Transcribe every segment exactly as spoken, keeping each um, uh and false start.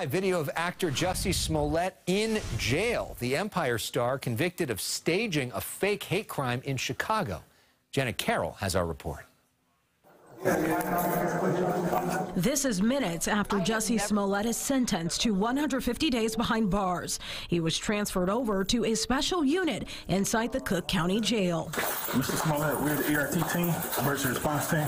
A video of actor Jussie Smollett in jail. The Empire star convicted of staging a fake hate crime in Chicago. Jenna Carroll has our report. This is minutes after Jussie Smollett is sentenced to one hundred fifty days behind bars. He was transferred over to a special unit inside the Cook County Jail. Mister Smollett, we're the E R T team, emergency response team.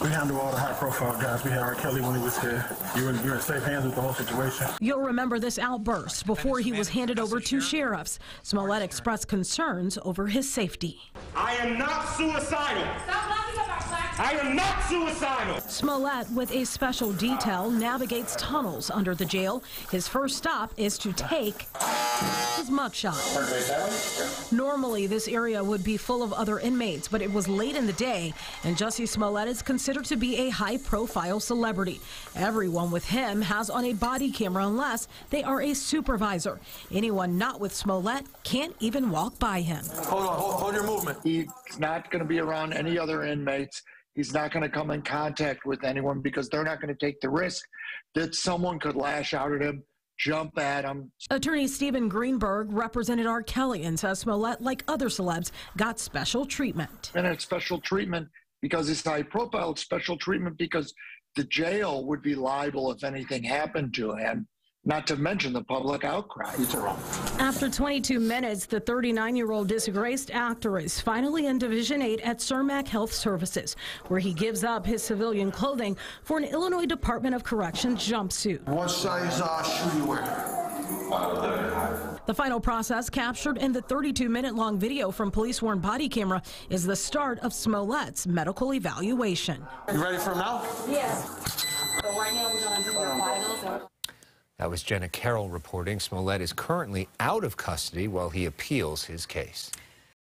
We handle all the high-profile guys. We had R. Kelly when he was here. You're in, you're in safe hands with the whole situation. You'll remember this outburst before he was handed over to sheriffs. Smollett expressed concerns over his safety. I am not suicidal. Stop laughing at our black. I am not suicidal. Smollett, with a special detail, navigates tunnels under the jail. His first stop is to take his mugshot. Normally, this area would be full of other inmates, but it was late in the day, and Jussie Smollett is considered to be a high-profile celebrity. Everyone with him has on a body camera unless they are a supervisor. Anyone not with Smollett can't even walk by him. Hold on, hold, hold your movement. He's not going to be around any other inmates. He's not going to come in contact with anyone because they're not going to take the risk that someone could lash out at him, jump at him. Attorney Steven Greenberg represented R. Kelly and says Smollett, like other celebs, got special treatment. And it's special treatment because it's high profile. It's special treatment because the jail would be liable if anything happened to him, not to mention the public outcry. After twenty-two minutes, the thirty-nine-year-old disgraced actor is finally in Division eight at Cermak Health Services, where he gives up his civilian clothing for an Illinois Department of Corrections jumpsuit. What size uh, shoe you wear? The final process, captured in the thirty-two-minute-long video from police-worn body camera, is the start of Smollett's medical evaluation. You ready for him now? Yes. So right now we're going to do your vitals. And that was Jenna Carroll reporting. Smollett is currently out of custody while he appeals his case.